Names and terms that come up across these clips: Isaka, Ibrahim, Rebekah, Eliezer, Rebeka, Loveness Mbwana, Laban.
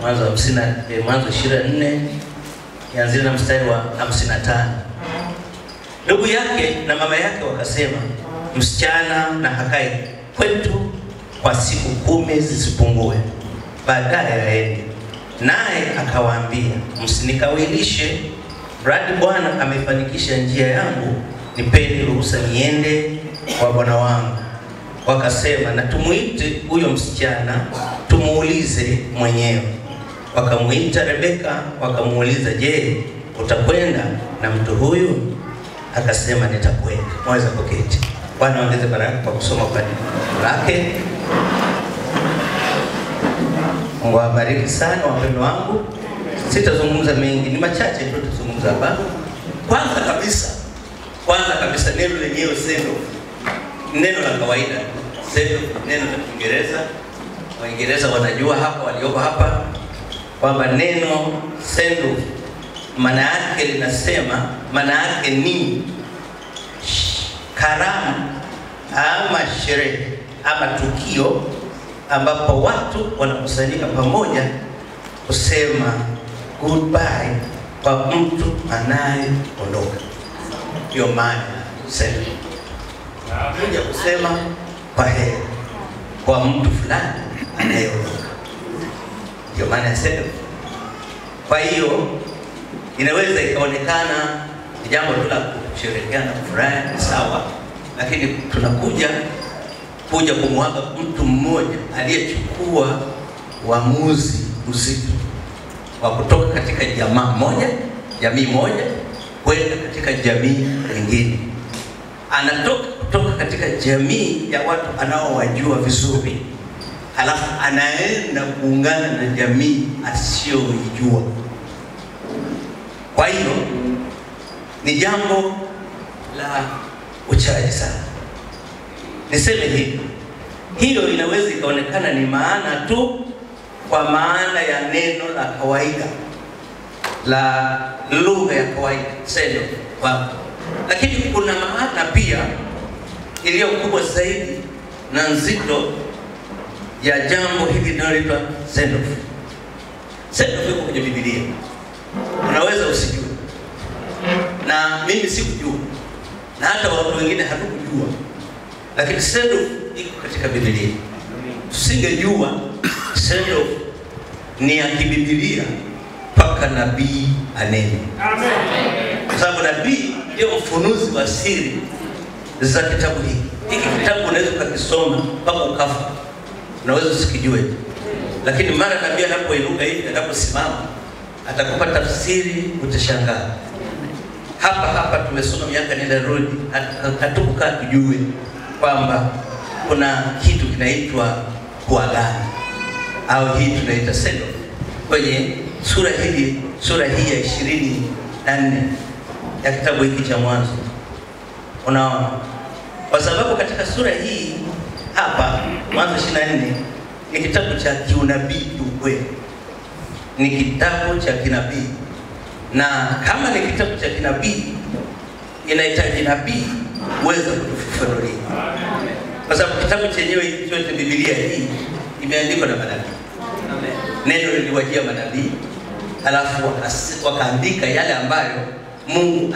Mwanzo 24 yanzia na mstari wa 55. Ndugu yake na mama yake wakasema, msichana na hakae kwetu kwa siku 10 zisipungue, baadaye aende. Naye akawaambia, msinikawilishe, radi Bwana amefanikisha njia yangu, nipeni ruhusa niende kwa bwana wangu. Wakasema, na tumuite huyo msichana, tumuulize mwenyewe. Wakamuita Rebeka, wakamuuliza, je, utakwenda na mtu huyu? Akasema, nitakwenda. Mweza kuketi. Bwana ongeze baraka kwa kusoma kwa neno lake. Mungu awabariki sana wapendwa wangu. Sitazungumza mengi, ni machache tu tutazungumza hapa. Kwanza kabisa neno lenyewe sendo. Neno la kawaida. Sendo, neno la Kiingereza. Waingereza wanajua hapa, waliopo hapa, kwamba neno sendo maana yake linasema, maana yake ni karamu ama sherehe ama tukio ambapo watu wanakusanyika pamoja kusema goodbye kwa mtu anayeondoka. Hiyo maana sendo. Kuja kusema kwa heri kwa mtu fulani anayeondoka. Hiyo maana sendo. Kwa hiyo inaweza ikaonekana jambo la kusherehekeana furaha sawa, lakini tunakuja kumwaga mtu mmoja aliyechukua uamuzi mzito wa kutoka katika jamii moja kwenda katika jamii nyingine. Anatoka kutoka katika jamii ya watu anaowajua vizuri, halafu anaenda kuungana na jamii asiyojua. Kwa hiyo ni jambo la uchaji sana. Niseme hivi, hiyo inaweza ikaonekana ni maana tu, kwa maana ya neno la kawaida la lugha ya kawaida sendo, lakini kuna maana pia iliyo kubwa zaidi na nzito ya jambo hili linaloitwa sendo. Sendo iko kwenye Biblia, unaweza usijue, na mimi sikujua, na hata watu wengine hatukujua, lakini sendo iko katika Biblia. Tusingejua sendo ni ya Biblia mpaka nabii anene. Amen. Kwa sababu nabii ndio mfunuzi wa siri za kitabu hiki. Hiki kitabu unaweza kukisoma mpaka ukafa, unaweza usikijue, lakini mara nabii anapoinuka hivi, anaposimama, atakupa tafsiri, utashangaa. Hapa tumesoma miaka nenda rudi, hatukukaa tujue kwamba kuna kitu kinaitwa kuagana au hii tunaita sendo kwenye sura hii ya 24 ya kitabu hiki cha Mwanzo. Unaona, kwa sababu katika sura hii hapa Mwanzo 24 ni kitabu cha kiunabii kweli, ni kitabu cha kinabii. Na kama ni kitabu cha kinabii, inahitaji nabii uweze kutufafanulia, kwa sababu kitabu chenyewe chote, Biblia hii, imeandikwa na manabii. Neno liliwajia manabii, alafu wakaandika yale ambayo Mungu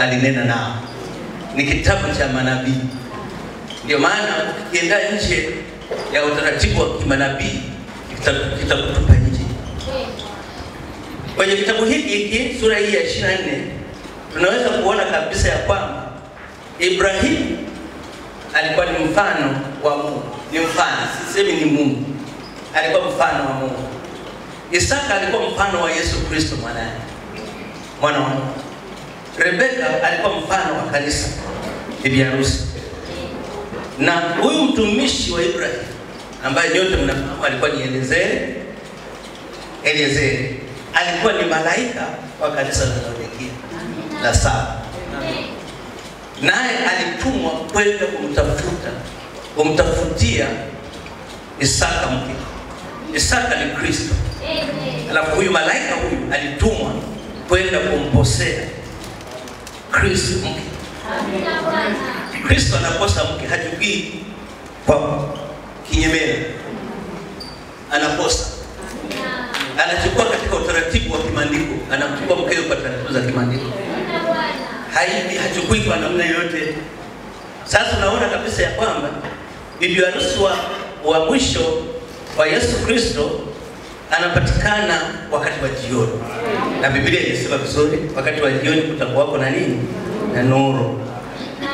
alinena nao. Ni kitabu cha manabii. Ndio maana ukienda nje ya utaratibu wa kimanabii, kitakutupa nje. Kwenye kitabu hiki, sura hii ya 24, tunaweza kuona kabisa ya kwamba Ibrahim alikuwa ni mfano wa Mungu. Ni mfano, sisemi ni Mungu. Alikuwa mfano wa Mungu. Isaka alikuwa mfano wa Yesu Kristo mwanaye. Mwana wa Mungu. Rebeka alikuwa mfano wa kanisa, bibi harusi. Na huyu mtumishi wa Ibrahim ambaye nyote mnafahamu alikuwa ni Eliezer. Alikuwa ni malaika wa kanisa la saba. Naye alitumwa kwenda kumtafutia Isaka mke. Isaka ni Kristo. Alafu huyu malaika huyu alitumwa kwenda kumposea Kristo mke. Kristo anaposa mke, hajui kwa kinyemela. Anaposa. anachukua katika utaratibu wa kimaandiko, anamchukua mkeo kwa taratibu za kimaandiko, hachukui kwa namna yote. Sasa unaona kabisa ya kwamba bibi harusi wa mwisho wa Yesu Kristo anapatikana wakati wa jioni, na Biblia inasema vizuri, wakati wa jioni kutakuwako na nini? Na nuru.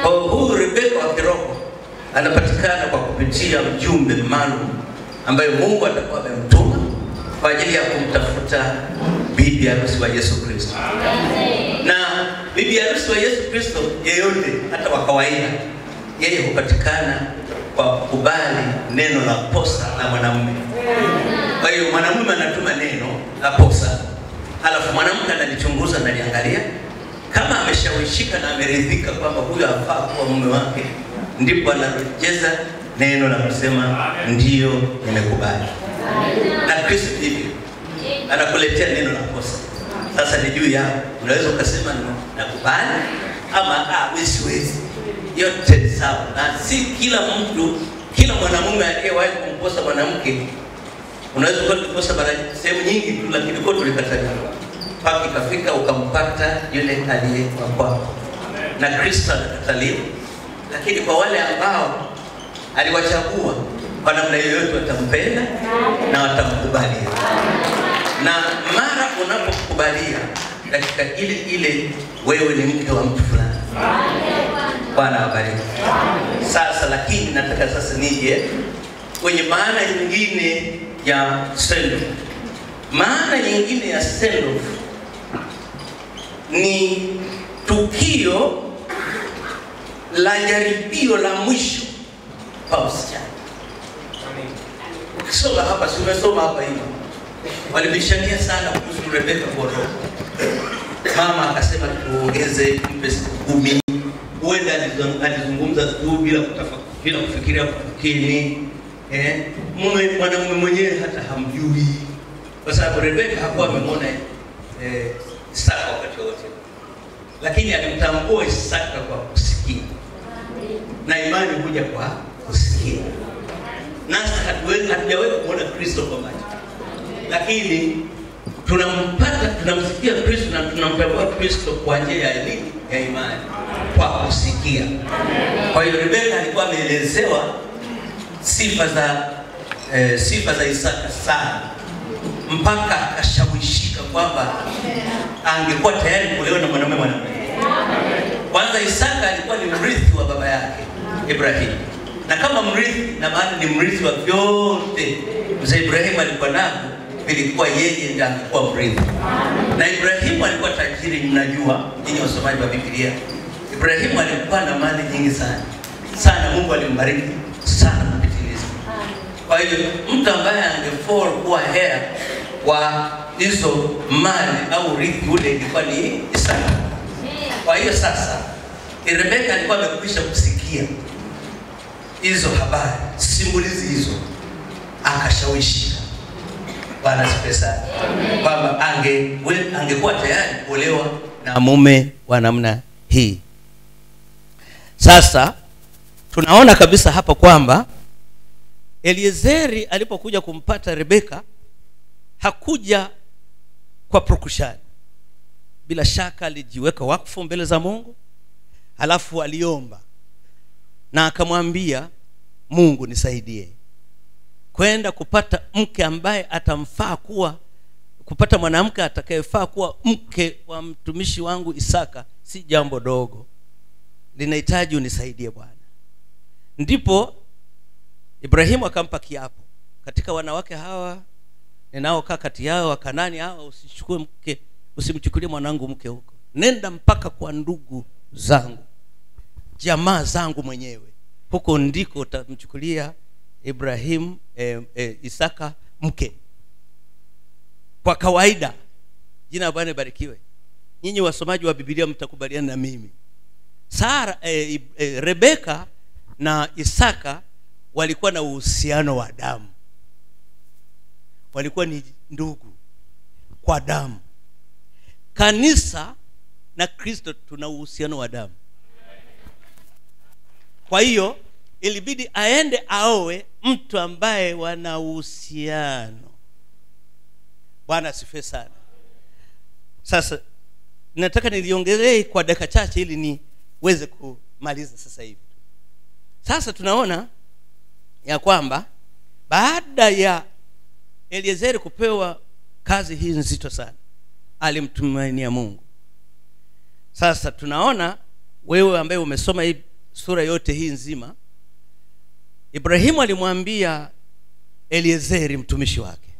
Kwa huyu Rebekah wa kiroho anapatikana kwa kupitia mjumbe maalum ambaye Mungu atakuwa amemtuma kwa ajili ya kumtafuta bibi harusi wa Yesu Kristo. Na bibi harusi wa Yesu Kristo yeyote, hata wa kawaida, yeye hupatikana kwa kukubali neno la posa la mwanamume. Kwa hiyo mwanamume anatuma neno la posa, alafu mwanamke analichunguza na liangalia, kama ameshawishika na ameridhika kwamba huyo hafaa kuwa mume wake, ndipo anarejeza neno la kusema ndio nimekubali. Na Kristo hivyo anakuletea neno la posa. Sasa ni juu yako, unaweza ukasema nakubali ama wewe siwezi. Yote ni sawa. Na si kila mtu, kila mwanamume aliyewahi kumposa mwanamke, unaweza kumposa mara sehemu nyingi tu, lakini kwa tulikatalia. Paki kafika ukampata yule aliyekuwa kwako. Na Kristo alikatalia. Lakini kwa wale ambao aliwachagua, kwa namna yoyote watampenda na watamkubalia. Na mara unapokubalia katika ile ile, wewe ni mke wa mtu fulani. Bwana abariki. Sasa lakini nataka sasa nije kwenye maana nyingine ya send-off. Maana nyingine ya send-off ni tukio la jaribio la mwisho kwa msichana. Ukisoma hapa, si umesoma hapa hivi, walibishania sana kuhusu Rebekah kuolewa. Mama akasema tuongeze mpe siku 10. Huenda alizungumza tu bila kufikiria kukeni. Mume mwanamume mwenyewe hata hamjui, kwa sababu Rebekah hakuwa amemwona Isaka wakati wote, lakini alimtambua Isaka kwa kusikia, na imani huja kwa kusikia. Nasi hatujawahi kumwona Kristo kwa macho, lakini tunampata, tunamsikia Kristo na tunamtambua Kristo kwa njia ya elimu ya imani, kwa kusikia. Kwa hiyo Rebekah alikuwa ameelezewa sifa za Isaka sana, mpaka akashawishika kwamba angekuwa tayari kuolewa na mwanamume. Kwanza Isaka alikuwa ni mrithi wa baba yake Ibrahim, na kama mrithi, na maana ni mrithi wa vyote mzee Ibrahim alikuwa nako, ilikuwa yeye ndiye alikuwa mrithi. Na Ibrahim alikuwa tajiri, mnajua ninyi wasomaji wa Biblia, Ibrahim alikuwa na mali nyingi sana sana. Mungu alimbariki sana kupitiliza. Kwa hiyo mtu ambaye angefall kuwa heir wa hizo mali au urithi ule ilikuwa ni Isaka. Kwa hiyo sasa Rebekah alikuwa amekwisha kusikia hizo habari, simulizi hizo, akashawishika bana spesa kwamba angekuwa tayari kuolewa na mume wa namna hii. Sasa tunaona kabisa hapa kwamba Eliezeri alipokuja kumpata Rebekah hakuja kwa prokushani. Bila shaka alijiweka wakfu mbele za Mungu, alafu aliomba na akamwambia Mungu, nisaidie kwenda kupata mke ambaye atamfaa kuwa, kupata mwanamke atakayefaa kuwa mke wa mtumishi wangu Isaka si jambo dogo, linahitaji unisaidie Bwana. Ndipo Ibrahimu akampa kiapo, katika wanawake hawa ninaokaa kati yao Wakanani hawa, usichukue mke, usimchukulie mwanangu mke huko, nenda mpaka kwa ndugu zangu, jamaa zangu mwenyewe, huko ndiko utamchukulia Ibrahim Isaka mke. Kwa kawaida, jina la Bwana barikiwe, nyinyi wasomaji wa Biblia mtakubaliana na mimi, Sara Rebekah na Isaka walikuwa na uhusiano wa damu, walikuwa ni ndugu kwa damu. Kanisa na Kristo tuna uhusiano wa damu. Kwa hiyo ilibidi aende aowe mtu ambaye wana uhusiano. Bwana asifiwe sana. Sasa nataka niliongelee kwa dakika chache ili niweze kumaliza sasa hivi. Sasa tunaona ya kwamba baada ya Eliezer kupewa kazi hii nzito sana, alimtumainia Mungu. Sasa tunaona wewe ambaye umesoma hii sura yote hii nzima, Ibrahimu alimwambia Eliezer mtumishi wake,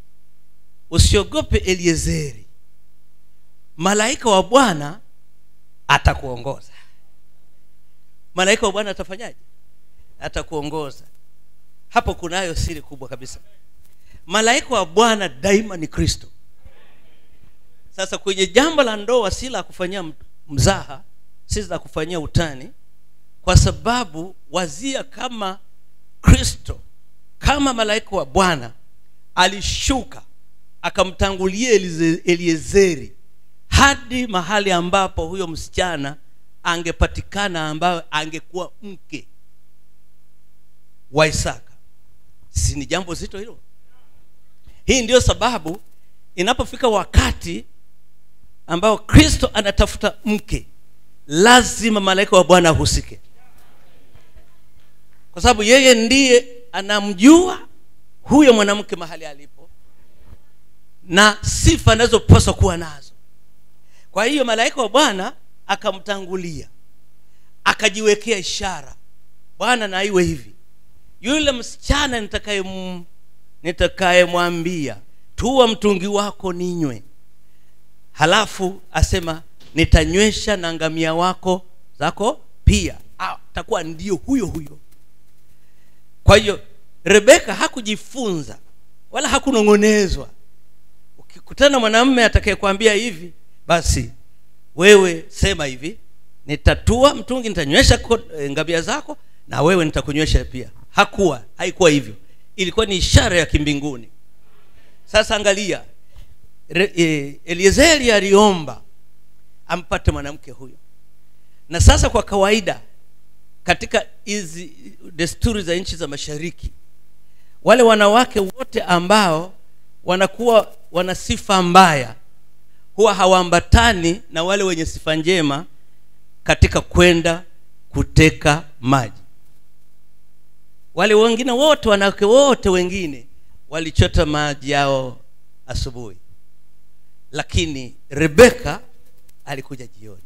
usiogope Eliezer, malaika wa Bwana atakuongoza. Malaika wa Bwana atafanyaje? Atakuongoza. Hapo kunayo siri kubwa kabisa. Malaika wa Bwana daima ni Kristo. Sasa kwenye jambo la ndoa si la kufanyia mzaha, si la kufanyia utani, kwa sababu wazia kama Kristo, kama malaika wa Bwana alishuka akamtangulia Eliezeri hadi mahali ambapo huyo msichana angepatikana, ambayo angekuwa mke wa Isaka. Si ni jambo zito hilo? Hii ndio sababu inapofika wakati ambao Kristo anatafuta mke, lazima malaika wa Bwana husike, kwa sababu yeye ndiye anamjua huyo mwanamke mahali alipo na sifa anazopaswa kuwa nazo. Kwa hiyo malaika wa Bwana akamtangulia, akajiwekea ishara, Bwana na iwe hivi, yule msichana nitakayemwambia tuwa mtungi wako ninywe, halafu asema nitanywesha na ngamia wako zako pia, atakuwa ndio huyo huyo. Kwa hiyo Rebekah hakujifunza wala hakunongonezwa. Ukikutana mwanamume atakayekwambia hivi, basi wewe sema hivi, nitatua mtungi, nitanywesha ngamia zako na wewe nitakunywesha pia. Haikuwa hivyo. Ilikuwa ni ishara ya kimbinguni. Sasa angalia, Eliezer aliomba ampate mwanamke huyo. Na sasa kwa kawaida katika hizi desturi za nchi za mashariki, wale wanawake wote ambao wanakuwa wana sifa mbaya huwa hawaambatani na wale wenye sifa njema katika kwenda kuteka maji. Wale wengine wote, wanawake wote wengine walichota maji yao asubuhi, lakini Rebekah alikuja jioni.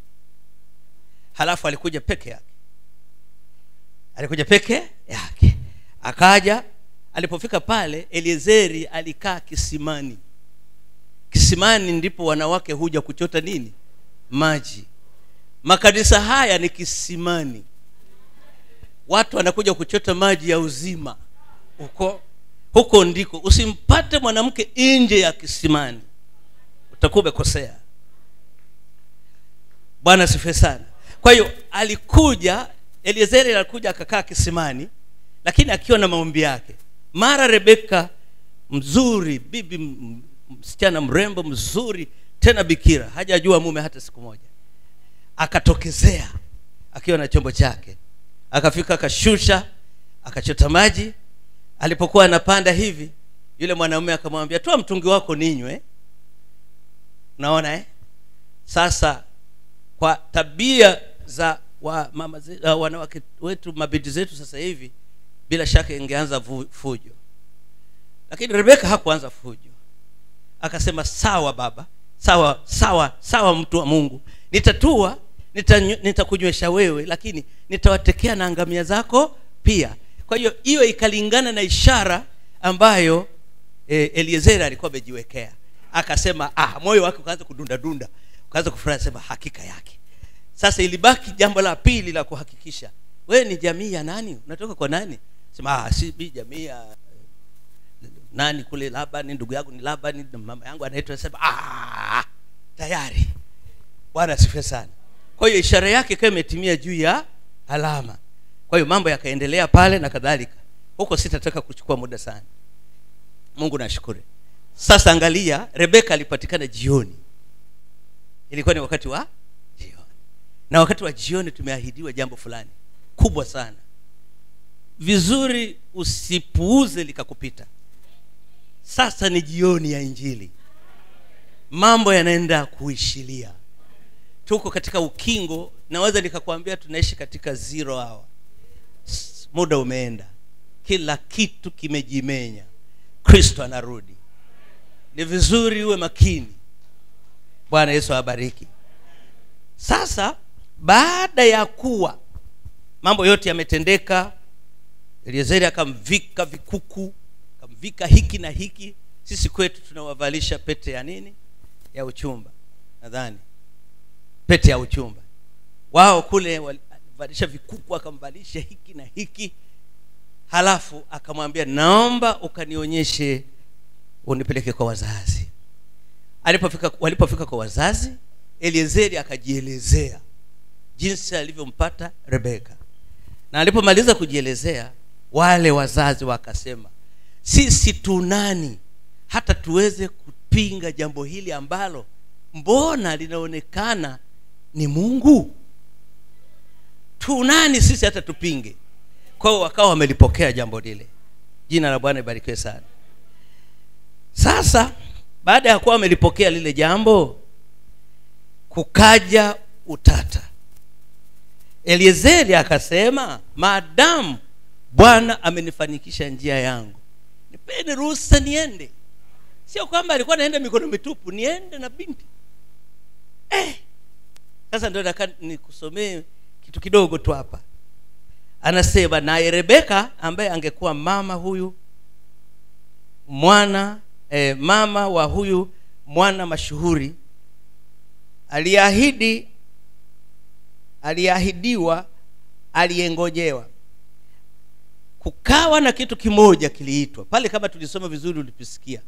Halafu alikuja peke yake. Akaja, alipofika pale Eliezer alikaa kisimani. Kisimani ndipo wanawake huja kuchota nini? Maji. Makanisa haya ni kisimani. Watu wanakuja kuchota maji ya uzima. Huko ndiko. Usimpate mwanamke nje ya kisimani, utakuwa umekosea. Bwana asifiwe sana. Kwa hiyo alikuja Eliezer, alikuja akakaa kisimani, lakini akiwa na maombi yake. Mara Rebekah mzuri, bibi msichana mrembo mzuri, tena bikira, hajajua mume hata siku moja, akatokezea akiwa na chombo chake. Akafika, akashusha, akachota maji. Alipokuwa anapanda hivi, yule mwanamume akamwambia, toa mtungi wako ninywe. Unaona Sasa kwa tabia za wanawake wetu, mabinti zetu sasa hivi, bila shaka ingeanza fujo. Lakini Rebekah hakuanza fujo. Akasema, sawa baba, sawa mtu wa Mungu, nitakunywesha wewe, lakini nitawatekea na ngamia zako pia. Kwa hiyo ikalingana na ishara ambayo Eliezer alikuwa amejiwekea. Akasema, moyo wake ukaanza kudunda, ukaanza kufurahi, sema hakika yake. Sasa ilibaki jambo la pili la kuhakikisha, wewe ni jamii ya nani? Unatoka kwa nani? Sema si jamii ya nani kule Laban, ndugu yangu ni Laban, mama yangu anaitwa. Sema tayari. Bwana asifiwe sana. Kwa hiyo ishara yake kama imetimia juu ya alama. Kwa hiyo mambo yakaendelea pale na kadhalika. Huko sitataka kuchukua muda sana. Mungu nashukuru. Sasa angalia, Rebekah alipatikana jioni. Ilikuwa ni wakati wa jioni. Na wakati wa jioni tumeahidiwa jambo fulani kubwa sana. Vizuri usipuuze likakupita. Sasa ni jioni ya Injili. mambo yanaenda kuishilia. Tuko katika ukingo, naweza nikakwambia tunaishi katika zero hour. Muda umeenda. Kila kitu kimejimenya. Kristo anarudi. Ni vizuri uwe makini. Bwana Yesu abariki. Sasa baada ya kuwa mambo yote yametendeka, Eliezer akamvika vikuku, akamvika hiki na hiki. Sisi kwetu tunawavalisha pete ya nini? Ya uchumba. Nadhani pete ya uchumba. Wao kule walivalisha vikuku, akamvalisha hiki na hiki. Halafu akamwambia, naomba ukanionyeshe, unipeleke kwa wazazi. Walipofika kwa wazazi, Eliezer akajielezea jinsi alivyompata Rebekah. Na alipomaliza kujielezea, wale wazazi wakasema, sisi tunani hata tuweze kupinga jambo hili ambalo mbona linaonekana ni Mungu? Tunani sisi hata tupinge? Kwao wakawa wamelipokea jambo lile. Jina la Bwana libarikiwe sana. Sasa baada ya kuwa wamelipokea lile jambo, kukaja utata. Eliezer akasema, madamu Bwana amenifanikisha njia yangu, nipeni ruhusa niende. Sio kwamba alikuwa naenda mikono mitupu, niende na binti. Sasa ndio nataka nikusomee kitu kidogo tu hapa. Anasema, na Rebekah ambaye angekuwa mama huyu mwana mama wa huyu mwana mashuhuri, aliahidiwa, aliengojewa. Kukawa na kitu kimoja kiliitwa pale, kama tulisoma vizuri ulipisikia,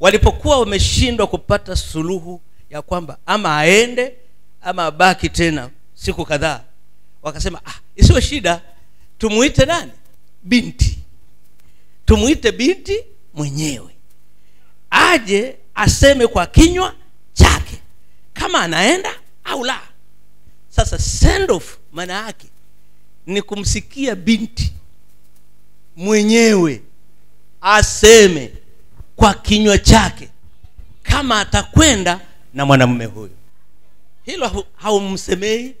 walipokuwa wameshindwa kupata suluhu ya kwamba ama aende ama abaki tena siku kadhaa, wakasema isiwe shida, tumuite nani? Binti. Tumuite binti mwenyewe aje aseme kwa kinywa chake kama anaenda au la. Sasa send off maana yake ni kumsikia binti mwenyewe aseme kwa kinywa chake kama atakwenda na mwanamume huyo. Hilo haumsemei,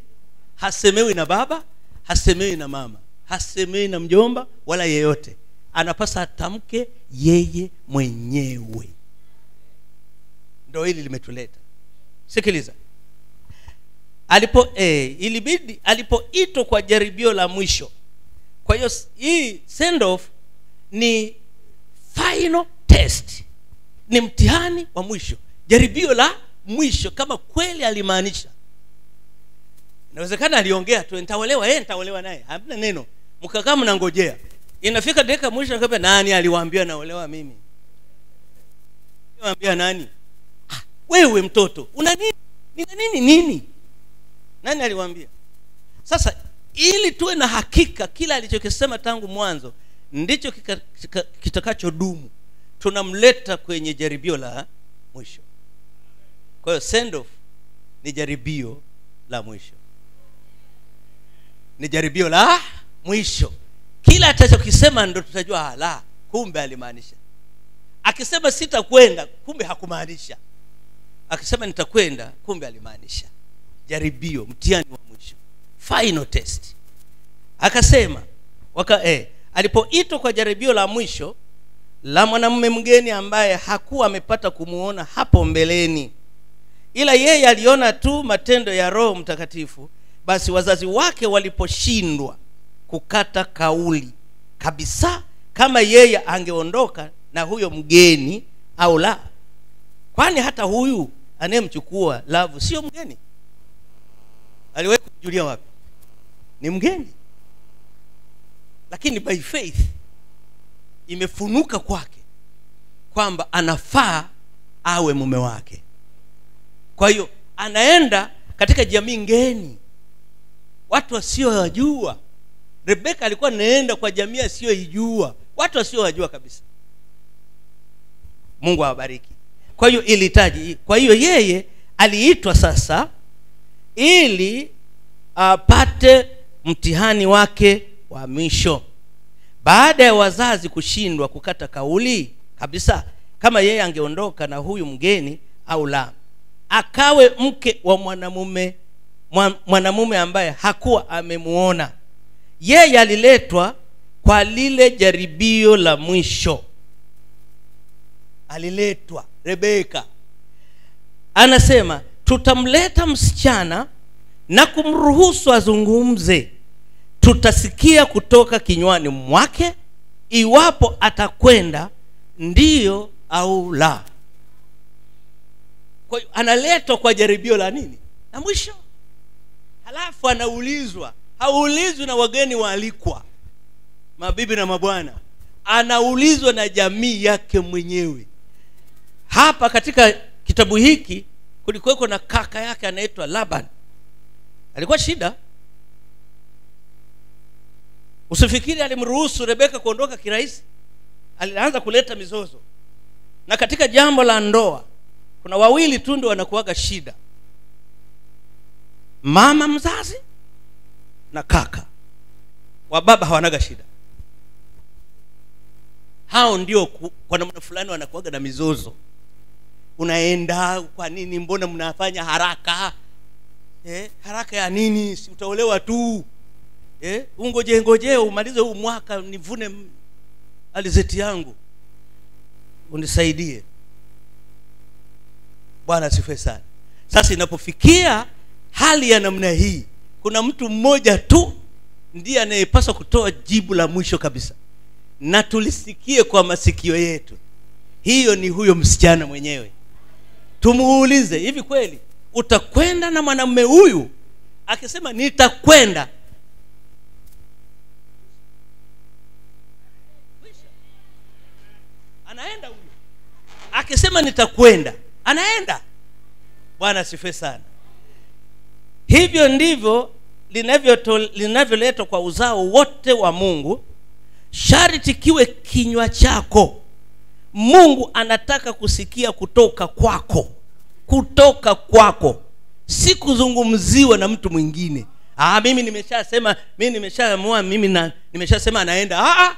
hasemewi na baba, hasemewi na mama, hasemewi na mjomba wala yeyote. Anapasa atamke yeye mwenyewe. Ndio hili limetuleta. Sikiliza. Ilibidi alipoitwa kwa jaribio la mwisho. Kwa hiyo hii send off ni final test. Ni mtihani wa mwisho, jaribio la mwisho, kama kweli alimaanisha. Inawezekana aliongea tu, nitaolewa, nitaolewa naye. Hamna neno. Mkakaa mnangojea. Inafika dakika mwisho akambia, nani aliwaambia naolewa mimi? Niwaambia nani? Wewe mtoto, una nini? Nina nini nini? Nani aliwaambia? Sasa ili tuwe na hakika kila alichokisema tangu mwanzo ndicho kitakachodumu, tunamleta kwenye jaribio la mwisho. Kwa hiyo send off ni jaribio la mwisho. Ni jaribio la mwisho. Kila atakachokisema ndo tutajua hala, kumbe alimaanisha. Akisema sitakwenda, kumbe hakumaanisha. Akisema nitakwenda, kumbe alimaanisha. Jaribio, mtihani wa mwisho, final test. Akasema alipoitwa kwa jaribio la mwisho la mwanamume mgeni ambaye hakuwa amepata kumuona hapo mbeleni, ila yeye aliona tu matendo ya Roho Mtakatifu, basi wazazi wake waliposhindwa kukata kauli kabisa kama yeye angeondoka na huyo mgeni au la, kwani hata huyu anayemchukua Lavu sio mgeni? Aliwahi kujulia wapi ni mgeni? Lakini by faith imefunuka kwake kwamba anafaa awe mume wake. Kwa hiyo anaenda katika jamii ngeni, watu wasiojua. Rebekah alikuwa anaenda kwa jamii asiyojua, watu wasiojua kabisa. Mungu awabariki. Kwa hiyo ilihitaji, kwa hiyo yeye aliitwa sasa ili apate mtihani wake wa mwisho. Baada ya wazazi kushindwa kukata kauli kabisa kama yeye angeondoka na huyu mgeni au la, akawe mke wa mwanamume ambaye hakuwa amemuona. Yeye aliletwa kwa lile jaribio la mwisho. Aliletwa Rebeka. Anasema tutamleta msichana na kumruhusu azungumze. Tutasikia kutoka kinywani mwake iwapo atakwenda ndiyo au la. Kwa hiyo analetwa kwa jaribio la nini? Na mwisho. Halafu anaulizwa, haulizwi na wageni waalikwa, mabibi na mabwana. Anaulizwa na jamii yake mwenyewe. Hapa katika kitabu hiki kulikuweko na kaka yake anaitwa Laban. Alikuwa shida. Usifikiri alimruhusu Rebeka kuondoka kirahisi. Alianza kuleta mizozo. Na katika jambo la ndoa kuna wawili tu ndio wanakuaga shida. Mama mzazi na kaka. Wababa hawanaga shida. Hao ndio kwa namna fulani wanakuaga na mizozo. Unaenda kwa nini, mbona mnafanya haraka? Haraka ya nini? Si utaolewa tu. Ungoje umalize huu mwaka nivune alizeti yangu. Unisaidie. Bwana asifiwe sana. Sasa inapofikia hali ya namna hii, kuna mtu mmoja tu ndiye anayepaswa kutoa jibu la mwisho kabisa. Na tulisikie kwa masikio yetu. Hiyo ni huyo msichana mwenyewe. Tumuulize, hivi kweli utakwenda na mwanamume huyu? Akisema nitakwenda, anaenda huyo. Akisema nitakwenda, anaenda. Bwana asifiwe sana. Hivyo ndivyo linavyoletwa kwa uzao wote wa Mungu. Sharti kiwe kinywa chako. Mungu anataka kusikia kutoka kwako. Kutoka kwako. Si kuzungumziwa na mtu mwingine. Mimi nimeshasema, mimi nimeshaamua, mimi nimeshasema anaenda.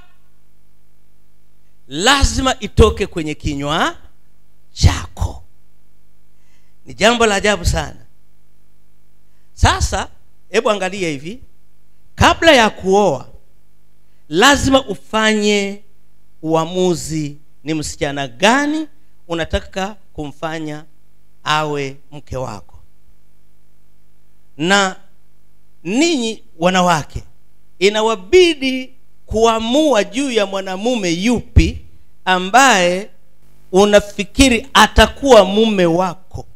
Lazima itoke kwenye kinywa chako. Ni jambo la ajabu sana. Sasa hebu angalia hivi. Kabla ya kuoa lazima ufanye uamuzi, ni msichana gani unataka kumfanya awe mke wako. Na ninyi wanawake inawabidi kuamua juu ya mwanamume yupi ambaye unafikiri atakuwa mume wako,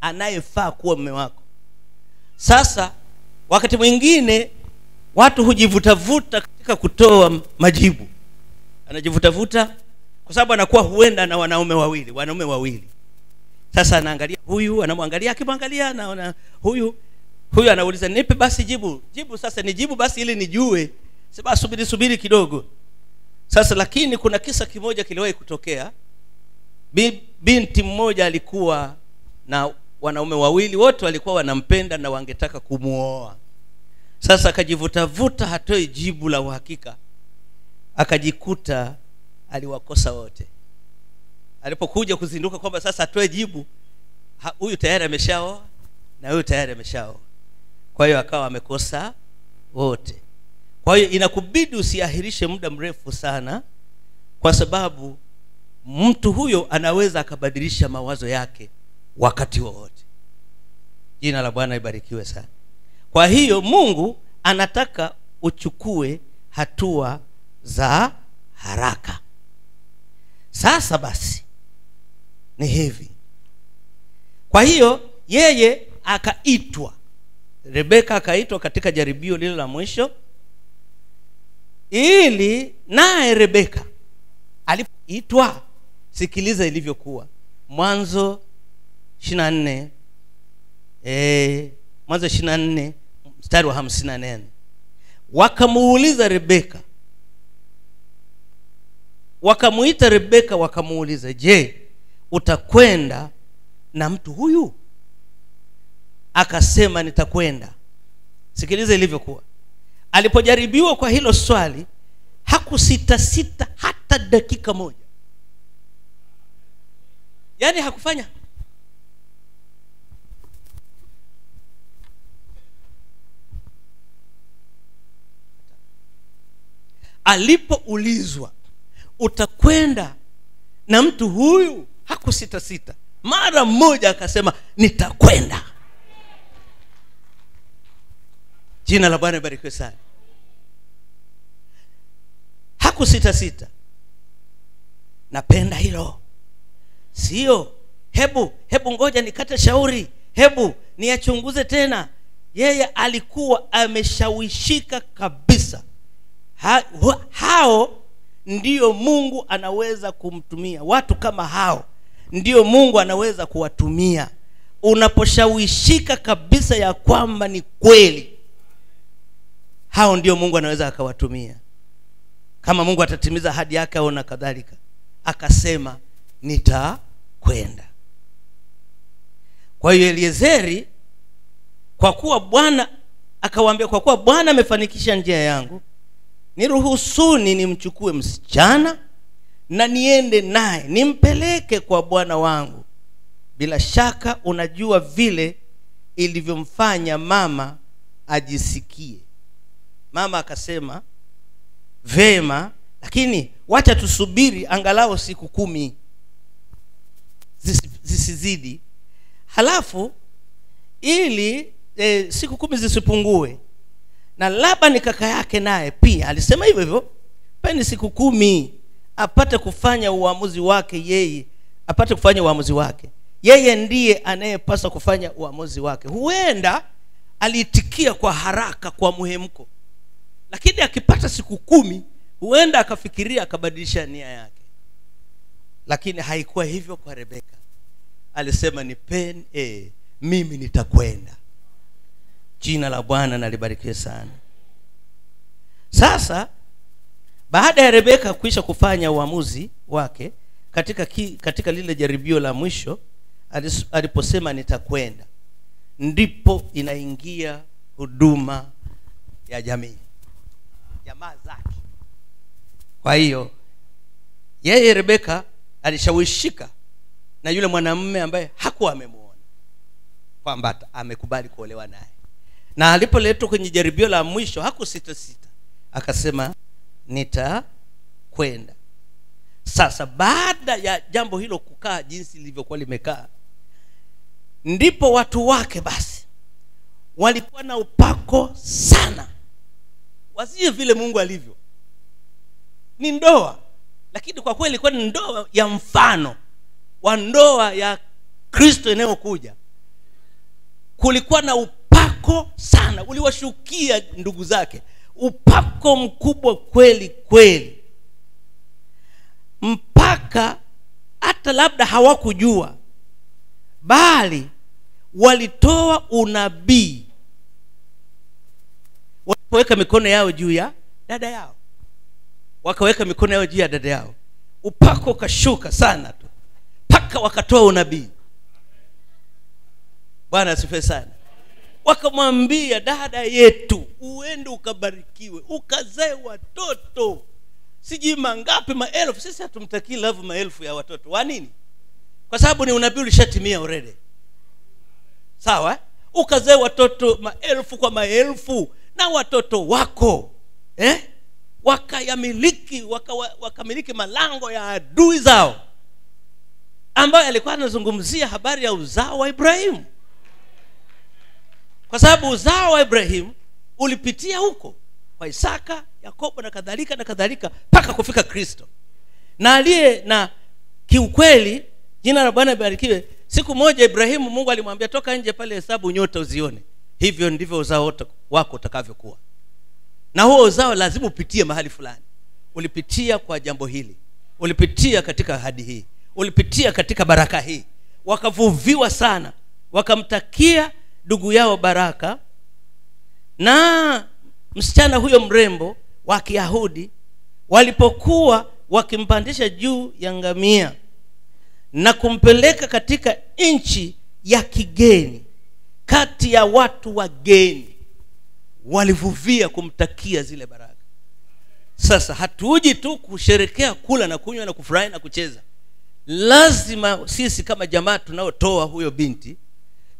anayefaa kuwa mume wako. Sasa wakati mwingine watu hujivutavuta katika kutoa majibu. Anajivutavuta kwa sababu anakuwa huenda na wanaume wawili. Sasa anaangalia huyu, anamwangalia, akimwangalia naona huyu anauliza nipe basi jibu. Sasa ni jibu basi ili nijue. Sasa subiri kidogo. Sasa lakini kuna kisa kimoja kiliwahi kutokea. Binti mmoja alikuwa na wanaume wawili, wote walikuwa wanampenda na wangetaka kumuoa. Sasa akajivutavuta, hatoi jibu la uhakika. Akajikuta aliwakosa wote. Alipokuja kuzinduka kwamba sasa atoe jibu, huyu tayari ameshaoa na huyu tayari ameshaoa. Kwa hiyo akawa amekosa wote. Kwa hiyo inakubidi usiahirishe muda mrefu sana, kwa sababu mtu huyo anaweza akabadilisha mawazo yake wakati wowote. Jina la Bwana ibarikiwe sana. Kwa hiyo Mungu anataka uchukue hatua za haraka. Sasa basi ni hivi. Kwa hiyo yeye akaitwa. Rebeka akaitwa katika jaribio lile la mwisho. Ili naye Rebeka alipoitwa, sikiliza ilivyokuwa. Mwanzo 24 mstari wa 54. Wakamuuliza Rebeka. Wakamuita Rebeka wakamuuliza, "Je, utakwenda na mtu huyu?" Akasema nitakwenda. Sikiliza ilivyokuwa. Alipojaribiwa kwa hilo swali, hakusita hata dakika moja. Yaani hakufanya Alipoulizwa utakwenda na mtu huyu, hakusitasita, mara moja akasema nitakwenda. Jina la Bwana libarikiwe sana. Hakusitasita. Napenda hilo. Sio hebu ngoja nikate shauri, hebu niachunguze tena. Yeye alikuwa ameshawishika kabisa. Hao ndio Mungu anaweza kumtumia. Watu kama hao ndio Mungu anaweza kuwatumia. Unaposhawishika kabisa ya kwamba ni kweli, hao ndio Mungu anaweza akawatumia. Kama Mungu atatimiza ahadi yake au na kadhalika. Akasema nitakwenda. Kwa hiyo Eliezeri, kwa kuwa Bwana akawaambia, kwa kuwa Bwana amefanikisha njia yangu, niruhusuni nimchukue msichana na niende naye, nimpeleke kwa bwana wangu. Bila shaka unajua vile ilivyomfanya mama ajisikie. Mama akasema vema, lakini wacha tusubiri angalau siku 10 zisizidi. Halafu ili siku 10 zisipungue. Na Laban kaka yake naye pia alisema hivyo hivyo, peni siku 10 apate kufanya uamuzi wake yeye, apate kufanya uamuzi wake. Yeye ndiye anayepaswa kufanya uamuzi wake. Huenda alitikia kwa haraka, kwa muhemko. Lakini akipata siku 10, huenda akafikiria akabadilisha nia yake. Lakini haikuwa hivyo kwa Rebeka. Alisema nipeni, mimi nitakwenda. Jina la Bwana na libarikiwe sana. Sasa baada ya Rebeka kuisha kufanya uamuzi wake katika lile jaribio la mwisho, aliposema nitakwenda, ndipo inaingia huduma ya jamii, jamaa zake. Kwa hiyo yeye Rebeka alishawishika na yule mwanamume ambaye hakuwa amemuona kwamba amekubali kuolewa naye. Na alipoletwa kwenye jaribio la mwisho hakusitasita. Akasema nitakwenda. Sasa baada ya jambo hilo kukaa jinsi lilivyokuwa limekaa, ndipo watu wake basi walikuwa na upako sana. Wazie vile Mungu alivyo. Ni ndoa, lakini kwa kweli ilikuwa ni ndoa ya mfano wa ndoa ya Kristo inayokuja. Kulikuwa na upako sana, uliwashukia ndugu zake. Upako mkubwa kweli kweli. Mpaka hata labda hawakujua, bali walitoa unabii wakaweka mikono yao juu ya dada yao. Wakaweka mikono yao juu ya dada yao. Upako ukashuka sana tu, paka wakatoa unabii. Bwana asifiwe sana. Wakamwambia dada yetu, uende ukabarikiwe, ukazae watoto siji mangapi, maelfu. Sisi hatumtakii love maelfu ya watoto. Wa nini? Kwa sababu ni unabii ulishatimia already. Sawa? Ukazae watoto maelfu kwa maelfu na watoto wako wakayamiliki, wakamiliki malango ya adui zao, ambayo alikuwa anazungumzia habari ya uzao wa Ibrahim. Kwa sababu uzao wa Ibrahim ulipitia huko kwa Isaka, Yakobo na kadhalika na kadhalika mpaka kufika Kristo. Na aliye na kiukweli, jina la Bwana libarikiwe, siku moja Ibrahimu Mungu alimwambia toka nje pale, hesabu nyota uzione. Hivyo ndivyo uzao wako utakavyokuwa. Na huo uzao lazima upitie mahali fulani. Ulipitia kwa jambo hili, ulipitia katika ahadi hii, ulipitia katika baraka hii. Wakavuviwa sana, wakamtakia ndugu yao baraka. Na msichana huyo mrembo wa Kiyahudi walipokuwa wakimpandisha juu ya ngamia na kumpeleka katika nchi ya kigeni, kati ya watu wageni, walivuvia kumtakia zile baraka. Sasa hatuji tu kusherekea, kula na kunywa na kufurahi na kucheza. Lazima sisi kama jamaa tunaotoa huyo binti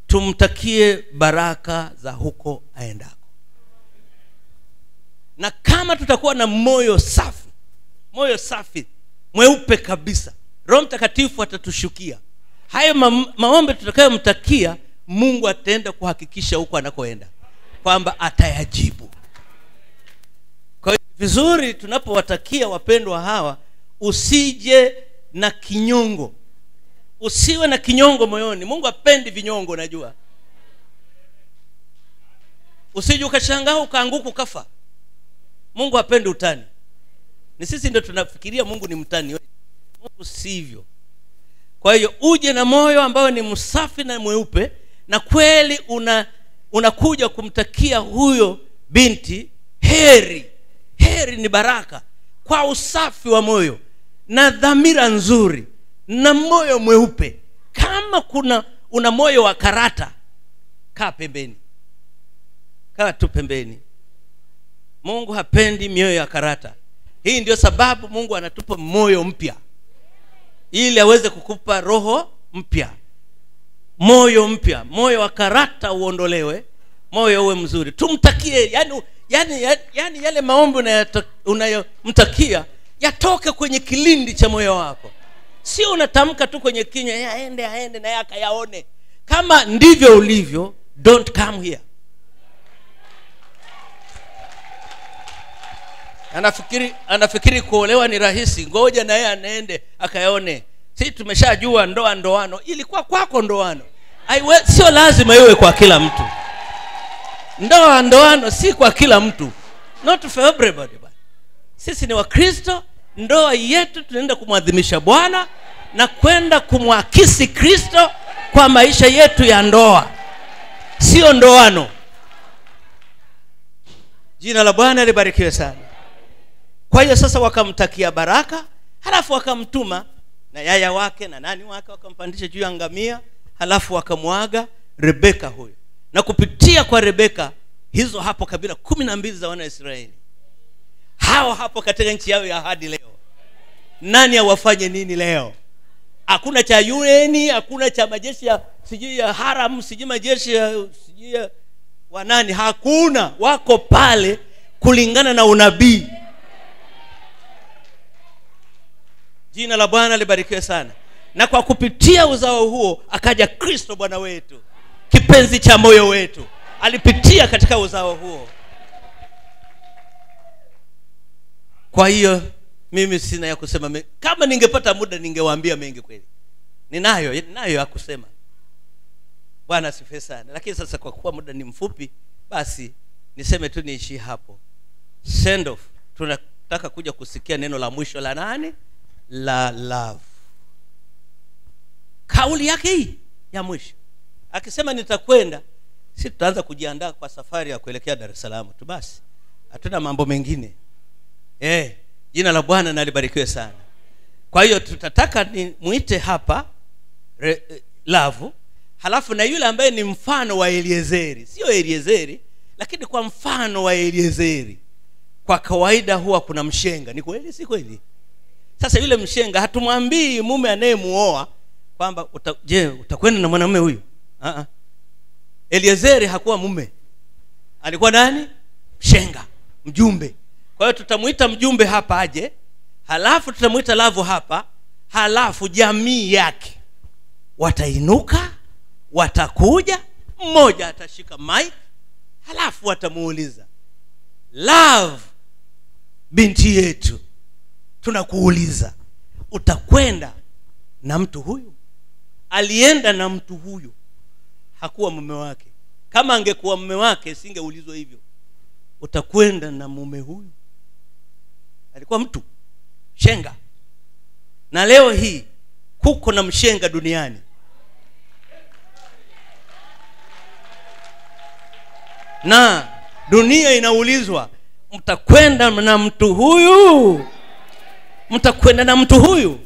tumtakie baraka za huko aendako. Na kama tutakuwa na moyo safi, mweupe kabisa, Roho Mtakatifu atatushukia. Hayo maombi tutakayomtakia, Mungu ataenda kuhakikisha huko anakoenda kwamba atayajibu. Kwa vizuri tunapowatakia wapendwa hawa, usije na kinyongo. Usiwe na kinyongo moyoni. Mungu apendi vinyongo, najua. Usije ukashangaa ukaanguka ukafa. Mungu apendi utani. Ni sisi ndio tunafikiria Mungu ni mtani. Mungu sivyo. Kwa hiyo uje na moyo ambao ni msafi na mweupe, na kweli unakuja kumtakia huyo binti heri. Heri ni baraka kwa usafi wa moyo na dhamira nzuri na moyo mweupe. Kama una moyo wa karata, kaa pembeni. Kaa tu pembeni. Mungu hapendi mioyo ya karata. Hii ndio sababu Mungu anatupa moyo mpya, ili aweze kukupa roho mpya, moyo mpya. Moyo wa karata uondolewe, moyo uwe mzuri. Tumtakie, yani yale maombi unayomtakia yatoke kwenye kilindi cha moyo wako. Sio unatamka tu kwenye kinywa, aende aende na yakayaone. Kama ndivyo ulivyo, don't come here. Anafikiri kuolewa ni rahisi, ngoja na yeye anaende akayaone. Sisi tumeshajua ndoa ndoano, ilikuwa kwako ndoano. Sio lazima iwe kwa kila mtu. Ndoa ndoano si kwa kila mtu. Not for everybody. Sisi ni Wakristo, ndoa yetu tunaenda kumwadhimisha Bwana na kwenda kumwakisi Kristo kwa maisha yetu ya ndoa. Sio ndoano. Jina la Bwana libarikiwe sana. Kwa hiyo sasa wakamtakia baraka, halafu wakamtuma na yaya wake na nani wake, wakampandisha juu ya ngamia, halafu wakamwaga Rebeka huyo. Na kupitia kwa Rebeka, hizo hapo kabila 12 za wana Israeli. Hao hapo katika nchi yao ya ahadi leo. Nani awafanye nini leo? Hakuna cha UN, hakuna cha majeshi ya sijui ya haram, sijui majeshi ya sijui ya wanani, hakuna. Wako pale kulingana na unabii. Jina la Bwana libarikiwe sana. Na kwa kupitia uzao huo akaja Kristo Bwana wetu, kipenzi cha moyo wetu. Alipitia katika uzao huo. Kwa hiyo mimi sina ya kusema mengi. Kama ningepata muda ningewaambia mengi kweli. Ninayo ya kusema. Bwana asifiwe sana. Lakini sasa kwa kuwa muda ni mfupi, basi niseme tu niishi hapo. Send off. Tunataka kuja kusikia neno la mwisho la nani? La love. Kauli yake hii ya mwisho, akisema nitakwenda, sisi tutaanza kujiandaa kwa safari ya kuelekea Dar es Salaam tu basi. Hatuna mambo mengine. Jina la Bwana na libarikiwe sana. Kwa hiyo tutataka ni muite hapa love, halafu na yule ambaye ni mfano wa Eliezeri. Sio Eliezeri, lakini kwa mfano wa Eliezeri. Kwa kawaida huwa kuna mshenga, ni kweli si kweli? Sasa yule mshenga hatumwambii mume anayemuoa kwamba je, utakwenda na mwanamume huyu? Eliezeri hakuwa mume. Alikuwa nani? Mshenga, mjumbe. Kwa hiyo tutamuita mjumbe hapa aje, halafu tutamuita lavu hapa, halafu jamii yake watainuka, watakuja, mmoja atashika mic, halafu watamuuliza, love binti yetu, tunakuuliza, utakwenda na mtu huyu? Alienda na mtu huyu. Hakuwa mume wake. Kama angekuwa mume wake singeulizwa hivyo. Utakwenda na mume huyu? Alikuwa mtu mshenga. Na leo hii kuko na mshenga duniani. Na dunia inaulizwa, mtakwenda na mtu huyu? Mtakwenda na mtu huyu?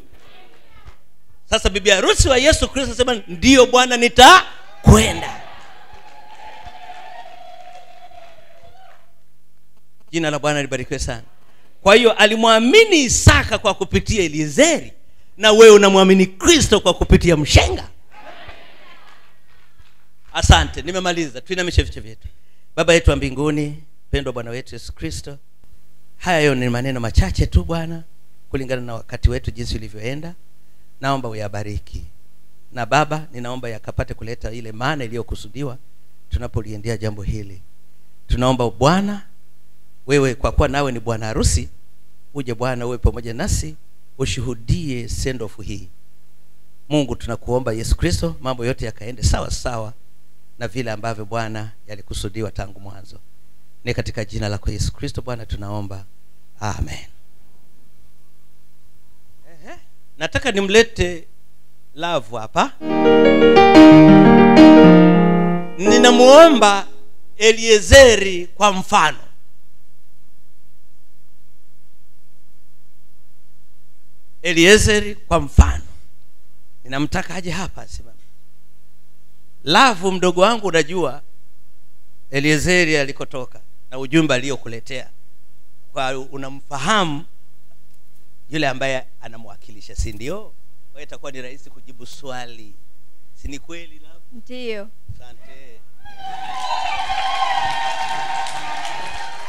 Sasa bibi harusi wa Yesu Kristo sema, ndiyo Bwana, nitakwenda. Jina la Bwana libarikiwe sana. Kwa hiyo alimwamini Isaka kwa kupitia Eliezeri, na wewe unamwamini Kristo kwa kupitia mshenga. Asante, nimemaliza. Tuinamishe vichwa vyetu. Baba yetu wa mbinguni, mpendwa Bwana wetu Yesu Kristo, Hayo ni maneno machache tu Bwana, kulingana na wakati wetu jinsi ulivyoenda. Naomba uyabariki. Na Baba, ninaomba yakapate kuleta ile maana iliyokusudiwa tunapoliendea jambo hili. Tunaomba Bwana, wewe kwa kuwa nawe ni bwana harusi, uje Bwana wewe pamoja nasi, ushuhudie sendofu hii. Mungu tunakuomba Yesu Kristo, mambo yote yakaende sawa sawa na vile ambavyo Bwana yalikusudiwa tangu mwanzo. Ni katika jina lako Yesu Kristo Bwana tunaomba. Amen. Nataka nimlete Lavu hapa. Ninamuomba Eliezeri kwa mfano. Eliezeri kwa mfano. Ninamtaka aje hapa simama. Lavu mdogo wangu, unajua Eliezeri alikotoka na ujumbe aliyokuletea. Kwa unamfahamu yule ambaye anamwakilisha, si ndio? Kwa itakuwa ni rahisi kujibu swali. Si ni kweli Lavu? Ndio. Asante.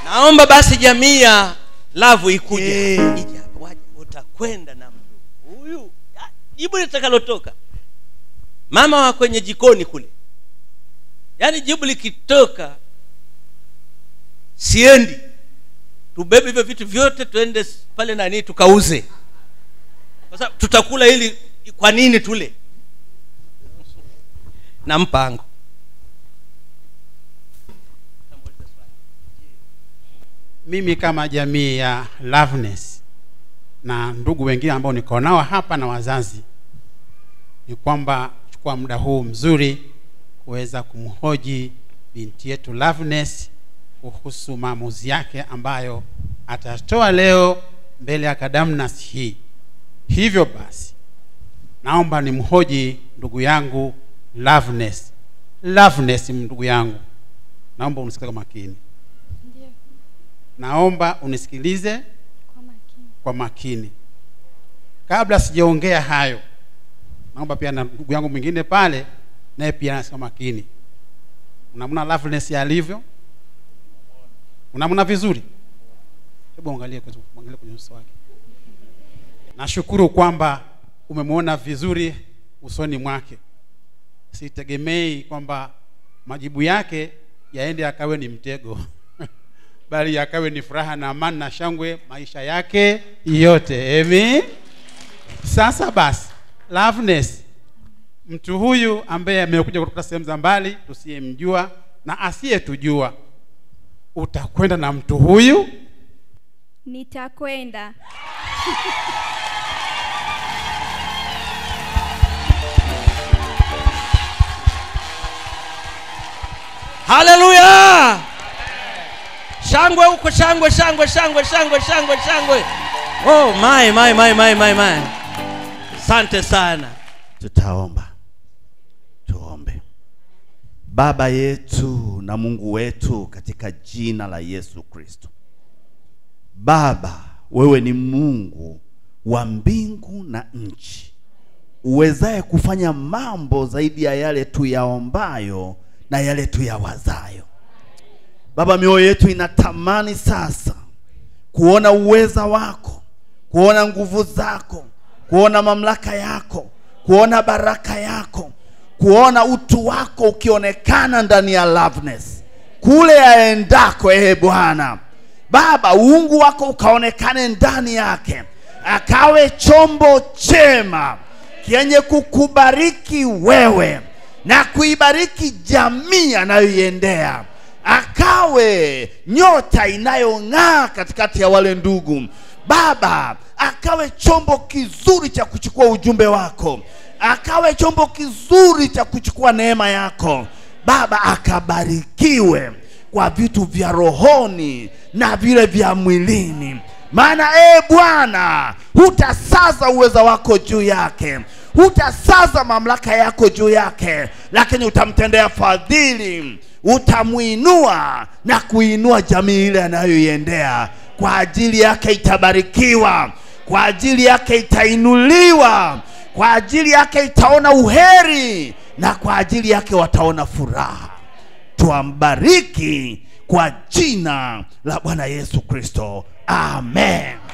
Naomba basi jamii ya Lavu ikuje. Ije hapa waje, utakwenda na mtu huyu. Jibu litakalotoka, mama wa kwenye jikoni kule. Yani jibu likitoka, siendi. Tubebe hivyo vitu vyote tuende pale nani tukauze. Kwa sababu tutakula hili, kwa nini tule? Na mpango. Mimi kama jamii ya Loveness na ndugu wengine ambao niko nao hapa na wazazi, ni kwamba chukua muda huu mzuri kuweza kumhoji binti yetu Loveness kuhusu maamuzi yake ambayo atatoa leo mbele ya kadamnas hii. Hivyo basi naomba nimhoji ndugu yangu Loveness. Loveness ndugu yangu, naomba unisikilize kwa makini. Ndiyo. Naomba unisikilize kwa makini. Kwa makini. Kabla sijaongea hayo, naomba pia na ndugu yangu mwingine pale naye pia anasikiliza makini. Unamwona Loveness alivyo? Unamwona vizuri? Hebu angalia kwanza, angalia kwenye uso wake. Nashukuru kwamba umemwona vizuri usoni mwake. Sitegemei kwamba majibu yake yaende akawe ni mtego. Bali yakawe ni furaha na amani na shangwe maisha yake yote. Amen. Sasa basi Loveness, mtu huyu ambaye amekuja kutoka sehemu za mbali tusiyemjua na asiyetujua, utakwenda na mtu huyu? Nitakwenda. Haleluya! Shangwe huko, shangwe shangwe shangwe shangwe shangwe shangwe. Oh my. Asante sana. Tutaomba. Tuombe. Baba yetu na Mungu wetu katika jina la Yesu Kristo. Baba, wewe ni Mungu wa mbingu na nchi, uwezaye kufanya mambo zaidi ya yale tuyaombayo na yale tuyawazayo. Baba, mioyo yetu inatamani sasa kuona uweza wako, kuona nguvu zako, kuona mamlaka yako, kuona baraka yako, kuona utu wako ukionekana ndani ya Loveness kule aendako. Ee Bwana Baba, uungu wako ukaonekane ndani yake, akawe chombo chema kenye kukubariki wewe na kuibariki jamii anayoiendea, akawe nyota inayong'aa katikati ya wale ndugu. Baba, akawe chombo kizuri cha kuchukua ujumbe wako, akawe chombo kizuri cha kuchukua neema yako. Baba, akabarikiwe kwa vitu vya rohoni na vile vya mwilini, maana Bwana hutasaza uweza wako juu yake, hutasaza mamlaka yako juu yake, lakini utamtendea fadhili, utamuinua na kuinua jamii ile anayoiendea. Kwa ajili yake itabarikiwa, kwa ajili yake itainuliwa, kwa ajili yake itaona uheri, na kwa ajili yake wataona furaha. Tuambariki kwa jina la Bwana Yesu Kristo. Amen.